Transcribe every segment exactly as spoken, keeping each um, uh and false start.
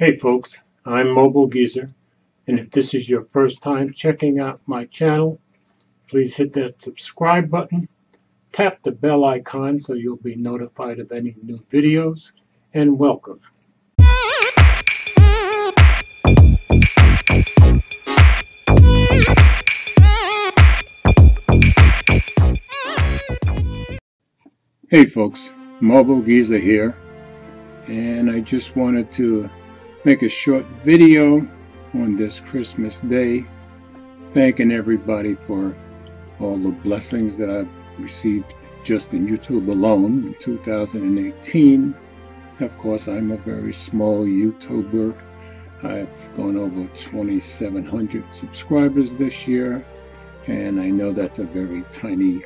Hey folks, I'm Mobile Geezer, and if this is your first time checking out my channel, please hit that subscribe button, tap the bell icon so you'll be notified of any new videos, and welcome. Hey folks, Mobile Geezer here, and I just wanted to make a short video on this Christmas day, thanking everybody for all the blessings that I've received just in YouTube alone in two thousand eighteen. Of course, I'm a very small YouTuber. I've gone over twenty-seven hundred subscribers this year, and I know that's a very tiny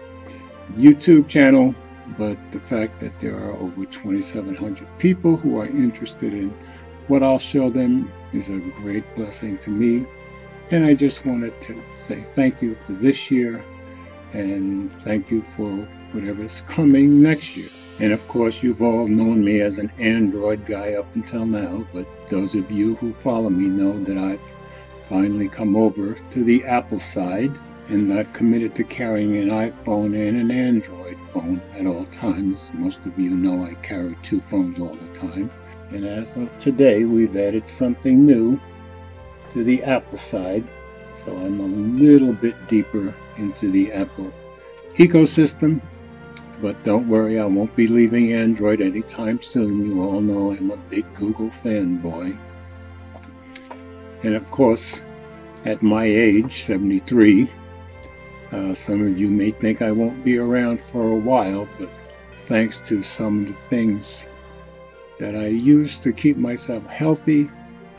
YouTube channel, but the fact that there are over twenty-seven hundred people who are interested in what I'll show them is a great blessing to me, and I just wanted to say thank you for this year, and thank you for whatever's coming next year. And of course, you've all known me as an Android guy up until now, but those of you who follow me know that I've finally come over to the Apple side, and I've committed to carrying an iPhone and an Android phone at all times. Most of you know I carry two phones all the time. And as of today, we've added something new to the Apple side, so I'm a little bit deeper into the Apple ecosystem. But don't worry, I won't be leaving Android anytime soon. You all know I'm a big Google fanboy. And of course, at my age, seventy-three, uh, some of you may think I won't be around for a while, but thanks to some of the things that I use to keep myself healthy,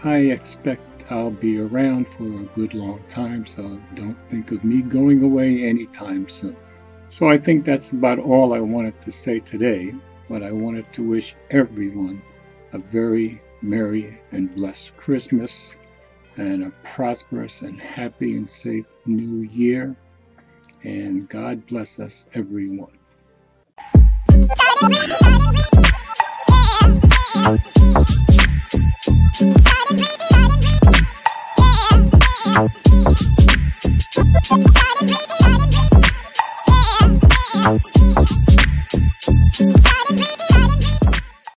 I expect I'll be around for a good long time, so don't think of me going away anytime soon. So I think that's about all I wanted to say today, but I wanted to wish everyone a very merry and blessed Christmas, and a prosperous and happy and safe new year, and God bless us everyone. How